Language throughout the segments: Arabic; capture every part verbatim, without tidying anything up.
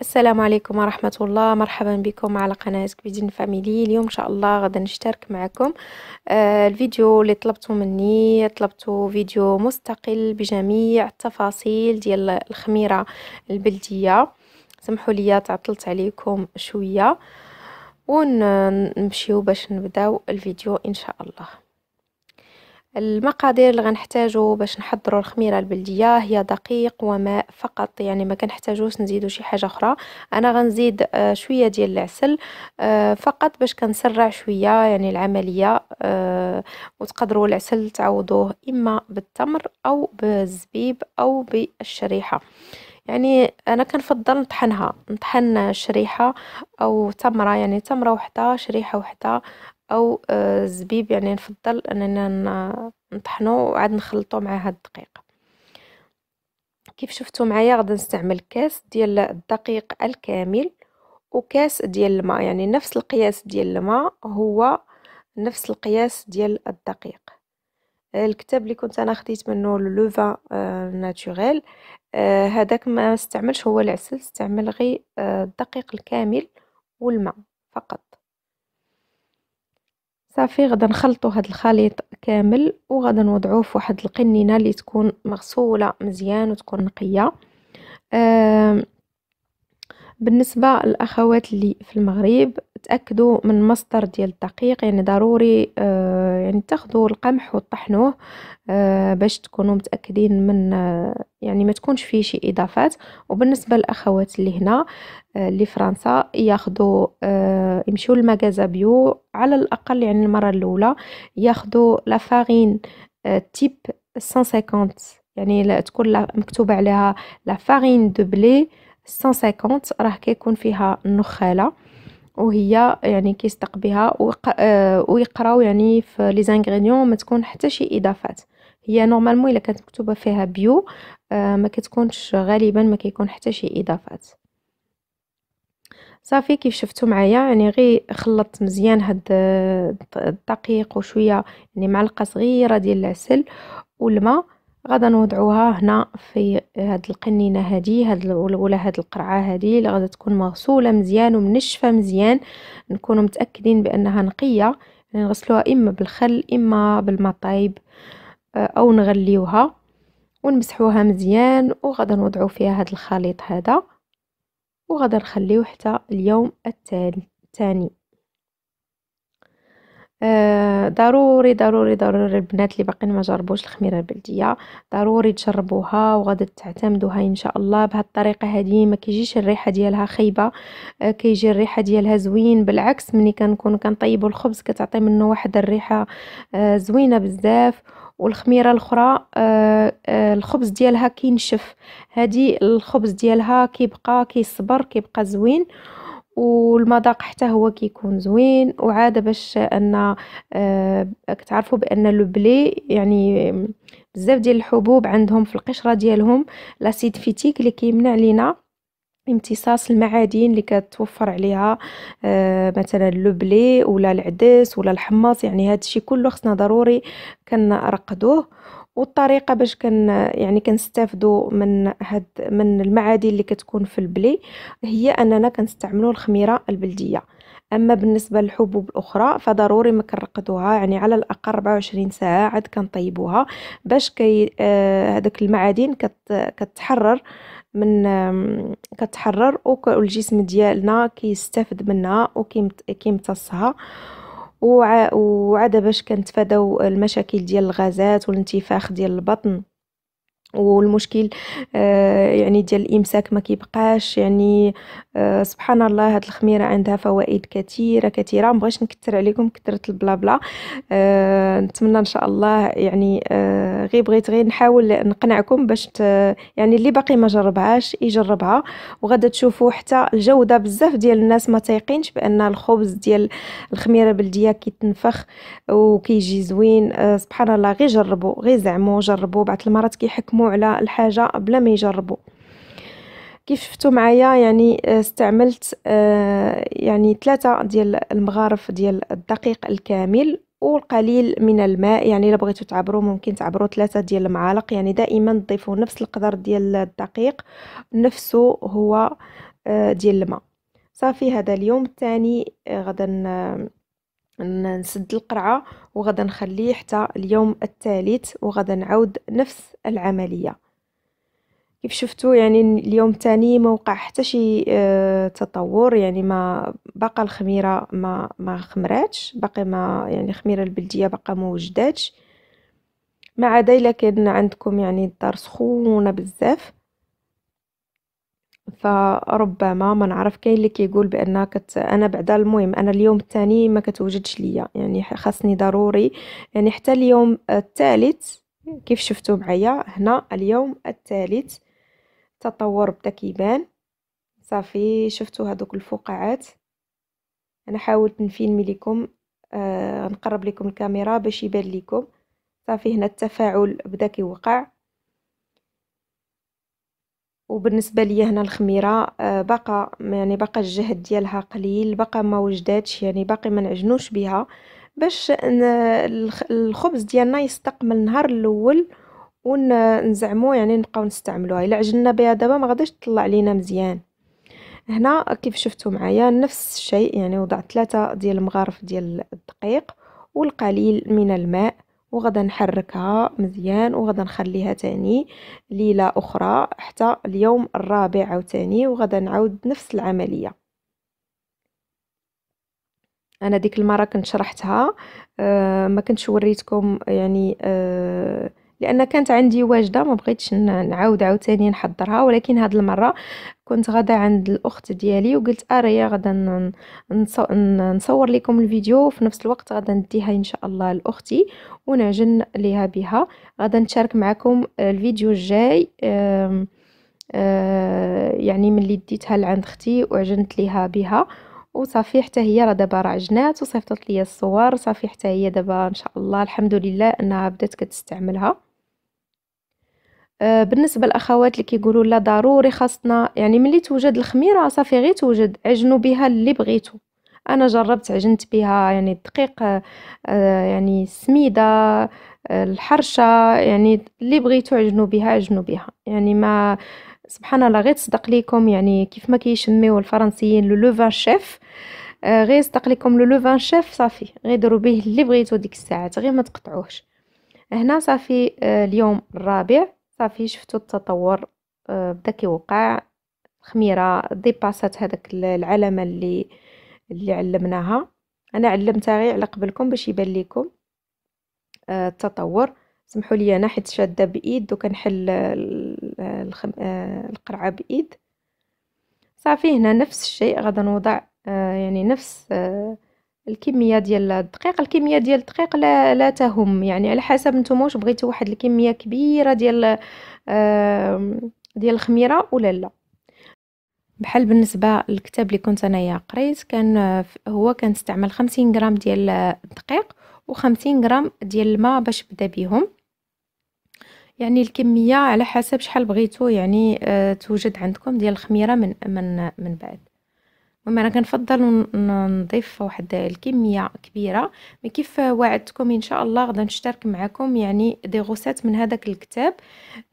السلام عليكم ورحمة الله. مرحبا بكم على قناة كويزين فاميلي. اليوم إن شاء الله غدا نشترك معكم آه الفيديو اللي طلبته مني، طلبته فيديو مستقل بجميع التفاصيل ديال الخميرة البلدية. سمحوا لي تعطلت عليكم شوية ونمشيو باش نبداو الفيديو إن شاء الله. المقادير اللي غنحتاجو باش نحضروا الخميره البلديه هي دقيق وماء فقط، يعني ما كنحتاجوش نزيدو شي حاجه اخرى. انا غنزيد شويه ديال العسل فقط باش كنسرع شويه يعني العمليه، وتقدروا العسل تعوضوه اما بالتمر او بالزبيب او بالشريحه. يعني انا كنفضل نطحنها، نطحن شريحه او تمره، يعني تمره وحده شريحه وحده او الزبيب، يعني نفضل اننا نطحنو وعاد نخلطو مع هاد الدقيق. كيف شفتو معايا غادي نستعمل كاس ديال الدقيق الكامل وكاس ديال الماء، يعني نفس القياس ديال الماء هو نفس القياس ديال الدقيق. الكتاب اللي كنت انا خديت منه لو فان ناتوريل هذاك ما استعملش هو العسل، استعمل غير الدقيق الكامل والماء فقط. صافي غدا نخلطوا هذا الخليط كامل وغدا نوضعوه في واحد القنينه اللي تكون مغسوله مزيان وتكون نقيه. آه بالنسبه للاخوات اللي في المغرب تاكدوا من مصدر ديال الدقيق، يعني ضروري آه يعني تاخذوا القمح وتطحنوه آه باش تكونوا متاكدين من آه يعني ما تكونش فيه شي اضافات. وبالنسبه للاخوات اللي هنا آه اللي فرنسا ياخذوا آه يمشيو للمغازا بيو على الاقل، يعني المره الاولى ياخذوا لا فارين آه تيب مية وخمسين، يعني تكون مكتوبه عليها لا فارين دو بلي مية وخمسين، راه كيكون فيها النخاله وهي يعني كيستق بها ويقراو يعني في لي زانغريديون ما تكون حتى شي اضافات. هي نورمالمون الا كانت مكتوبه فيها بيو ما كتكونش، غالبا ما كيكون حتى شي اضافات. صافي كيف شفتوا معايا يعني غير خلطت مزيان هاد الدقيق وشويه يعني معلقه صغيره ديال العسل والماء، غادا نوضعوها هنا في هاد القنينه هادي، هاد ولا هاد القرعه هادي اللي غادا تكون مغسوله مزيان ومنشفه مزيان، نكونوا متاكدين بانها نقيه. يعني نغسلوها اما بالخل اما بالماء طايب او نغليوها ونمسحوها مزيان، وغادا نوضعو فيها هاد الخليط هذا وغادا نخليوه حتى اليوم الثاني. آه ضروري ضروري ضروري البنات اللي باقين ما جربوش الخميره البلديه ضروري تجربوها وغادي تعتمدوها ان شاء الله. بهذه الطريقه هذه ما كيجيش الريحه ديالها خايبه، آه كيجي الريحه ديالها زوين. بالعكس ملي كنكونوا كنطيبوا الخبز كتعطي منه واحد الريحه آه زوينه بزاف، والخميره الاخرى آه آه الخبز ديالها كينشف، هذه الخبز ديالها كيبقى كيصبر كيبقى زوين والمذاق حتى هو كيكون زوين. وعاده باش ان آه كتعرفوا بان لو بلي يعني بزاف ديال الحبوب عندهم في القشره ديالهم لاسيد فيتيك اللي كيمنع لينا امتصاص المعادن اللي كتوفر عليها آه مثلا لو بلي ولا العدس ولا الحمص. يعني هذا الشيء كله خصنا ضروري كنرقدوه. والطريقه باش كن يعني كنستافدوا من هاد من المعادن اللي كتكون في البلي هي اننا كنستعملوا الخميره البلديه. اما بالنسبه للحبوب الاخرى فضروري ما كنرقدوها، يعني على الاقل أربعة وعشرين ساعه عاد كنطيبوها باش كي آه هذوك المعادن كت كتحرر من آه كتحرر والجسم ديالنا كيستافد منها وكيمتصها. وعاده باش كنتفاداو المشاكل ديال الغازات والانتفاخ ديال البطن والمشكل آه يعني ديال الامساك ما كيبقاش. يعني آه سبحان الله هاد الخميره عندها فوائد كثيره كثيره، مبغيش نكثر عليكم كثره البلا بلا. آه نتمنى ان شاء الله يعني آه غير بغيت غير نحاول نقنعكم باش يعني اللي باقي ما جربهاش يجربها، وغادا تشوفوا حتى الجوده. بزاف ديال الناس ما تايقينش بان الخبز ديال الخميره البلديه كيتنفخ وكيجي زوين. آه سبحان الله غير جربوا، غير زعموا جربوا، بعض المرات كيحكموا على الحاجه بلا ما يجربوا. كيف شفتوا معايا يعني استعملت يعني ثلاثه ديال المغارف ديال الدقيق الكامل والقليل من الماء، يعني الا بغيتوا تعبروا ممكن تعبروا ثلاثه ديال المعالق. يعني دائما تضيفوا نفس القدر ديال الدقيق نفسه هو ديال الماء. صافي هذا اليوم الثاني غدا نسد القرعه وغدا نخليه حتى اليوم الثالث وغدا نعود نفس العمليه. كيف شفتوا يعني اليوم الثاني ما وقع حتى شي تطور، يعني ما باقا الخميره ما ما خمراتش، باقي ما يعني الخميره البلديه باقى ما وجداتش، ما عدا الا كان عندكم يعني الدار سخونه بزاف. فربما ما نعرف، كاين اللي كيقول بان كت انا بعدا، المهم انا اليوم الثاني ما كتوجدش ليا، يعني خاصني ضروري يعني حتى اليوم الثالث. كيف شفتوا معايا هنا اليوم الثالث تطور بدا كيبان. صافي شفتوا هذوك الفقاعات، انا حاولت نفيلمي لكم آه نقرب لكم الكاميرا باش يبان لكم. صافي هنا التفاعل بدا كيوقع، وبالنسبه ليا هنا الخميره باقا يعني باقا الجهد ديالها قليل، باقا ما وجداتش يعني باقي ما نعجنوش بها باش الخبز ديالنا يستقمل النهار الاول ونزعمو يعني نبقاو نستعملوها. الا عجننا بها دابا ما غاديش تطلع لينا مزيان. هنا كيف شفتوا معايا نفس الشيء، يعني وضعت ثلاثه ديال المغارف ديال الدقيق والقليل من الماء، وغدا نحركها مزيان وغدا نخليها تاني ليله اخرى حتى اليوم الرابع عاوتاني، وغدا نعاود نفس العمليه. انا ديك المره كنت شرحتها آه ما كنتش وريتكم يعني آه لان كانت عندي واجده ما بغيتش نعاود عاوتاني نحضرها، ولكن هاد المره كنت غدا عند الاخت ديالي وقلت اريا غدا نصور لكم الفيديو، في نفس الوقت غدا نديها ان شاء الله لاختي ونعجن ليها بها. غدا نشارك معكم الفيديو الجاي آه آه يعني ملي ديتها لعند اختي وعجنت ليها بها. وصافي حتى هي راه دابا راه عجنات وصيفطت لي الصور. صافي حتى هي دابا ان شاء الله الحمد لله انها بدات كتستعملها. بالنسبه للاخوات اللي كيقولوا لا ضروري خاصنا، يعني ملي توجد الخميره صافي غير توجد، عجنوا بها اللي بغيتو. انا جربت عجنت بها يعني الدقيق يعني السميده الحرشه، يعني اللي بغيتو عجنوا بها عجنوا بها. يعني ما سبحان الله غير تصدق ليكم، يعني كيف ما كيسميو الفرنسيين لو لوفان شيف، غير يصدق لكم لو لوفان شيف. صافي غير ديروا به اللي بغيتو ديك الساعات، غير ما تقطعوهش. هنا صافي اليوم الرابع، صافي شفتوا التطور بدا كيوقع، الخميره ديباسات هذاك العلامه اللي اللي علمناها. انا علمتها غير على قبلكم باش يبان لكم التطور. سمحوا لي انا حيت شاده بايد وكنحل الخم... القرعه بايد. صافي هنا نفس الشيء، غدا نوضع يعني نفس الكميه ديال الدقيق. الكميه ديال الدقيق لا لا تهم، يعني على حسب نتوما واش بغيتوا واحد الكميه كبيره ديال ديال الخميره ولا لا. بحال بالنسبه للكتاب اللي كنت انايا قريت، كان هو كنستعمل خمسين غرام ديال الدقيق وخمسين غرام ديال الماء باش بدا بهم. يعني الكميه على حسب شحال بغيتو يعني أه توجد عندكم ديال الخميره من من من بعد. المهم انا كنفضل نضيف واحد الكميه كبيره، مي كيف وعدتكم ان شاء الله غدا نشترك معكم يعني دي غوسات من هذاك الكتاب.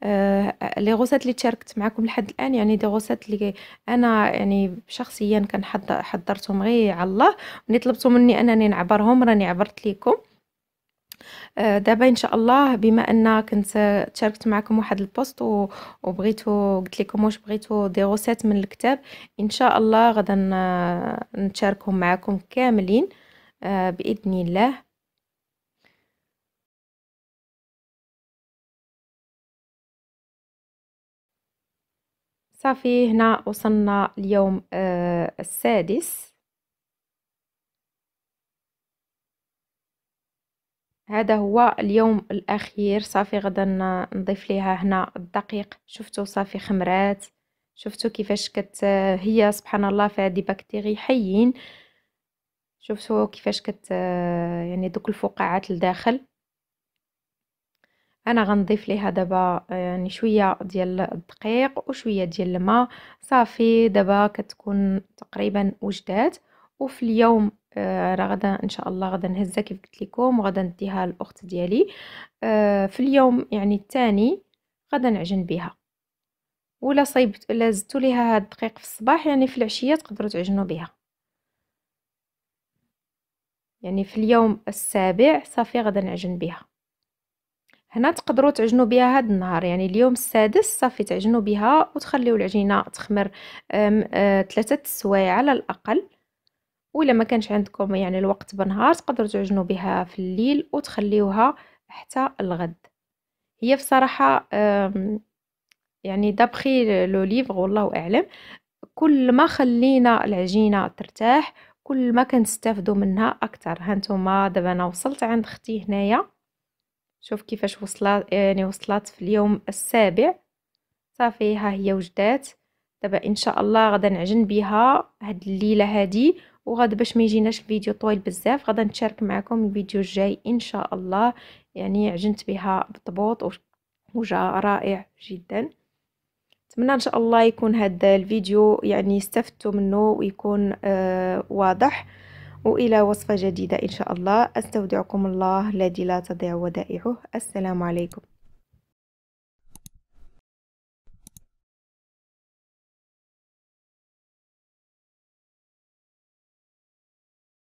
أه لي غوسات اللي شاركت معكم لحد الان يعني دي غوسات اللي انا يعني شخصيا كنحضر حضرتهم غير على الله، ملي طلبتوا مني انني نعبرهم راني عبرت لكم. دابا ان شاء الله بما ان كنت شاركت معكم واحد البوست وبغيتو قلت لكم واش بغيتو دي غوسات من الكتاب، ان شاء الله غدا نشاركهم معكم كاملين باذن الله. صافي هنا وصلنا اليوم السادس. هذا هو اليوم الاخير. صافي غدا نضيف ليها هنا الدقيق. شفتوا صافي خمرات، شفتوا كيفاش كت هي سبحان الله فيها دي بكتيري حيين. شفتوا كيفاش كت يعني دوك الفقاعات لداخل. انا غنضيف ليها دابا يعني شويه ديال الدقيق وشويه ديال الماء. صافي دابا كتكون تقريبا وجدات. وفي اليوم راه غدا ان شاء الله غدا نهزها كيف قلت لكم وغدا نديها للاخت ديالي. في اليوم يعني الثاني غدا نعجن بها، ولا صيبت ولا زدتوا ليها هاد الدقيق في الصباح، يعني في العشيه تقدروا تعجنوا بها. يعني في اليوم السابع صافي غدا نعجن بها. هنا تقدروا تعجنوا بها هذا النهار، يعني اليوم السادس صافي تعجنوا بها وتخليوا العجينه تخمر ثلاثه السوايع على الاقل. ولا ما كانش عندكم يعني الوقت بالنهار تقدروا تعجنوا بها في الليل وتخليوها حتى الغد. هي بصراحه يعني دابخي لو ليفغ والله اعلم، كل ما خلينا العجينه ترتاح كل ما كنستافدوا منها اكثر. هانتوما دابا انا وصلت عند اختي هنايا، شوف كيفاش وصلت، يعني وصلت في اليوم السابع صافي ها هي وجدات. دابا ان شاء الله غدا نعجن بها هاد الليله هادي، وغاد باش ما يجيناش الفيديو طويل بزاف غدا نشارك معكم الفيديو الجاي ان شاء الله. يعني عجنت بها بطبوط وجا رائع جدا. نتمنى ان شاء الله يكون هذا الفيديو يعني استفدتوا منه ويكون آه واضح. والى وصفة جديدة ان شاء الله، استودعكم الله الذي لا تضيع ودائعه. السلام عليكم.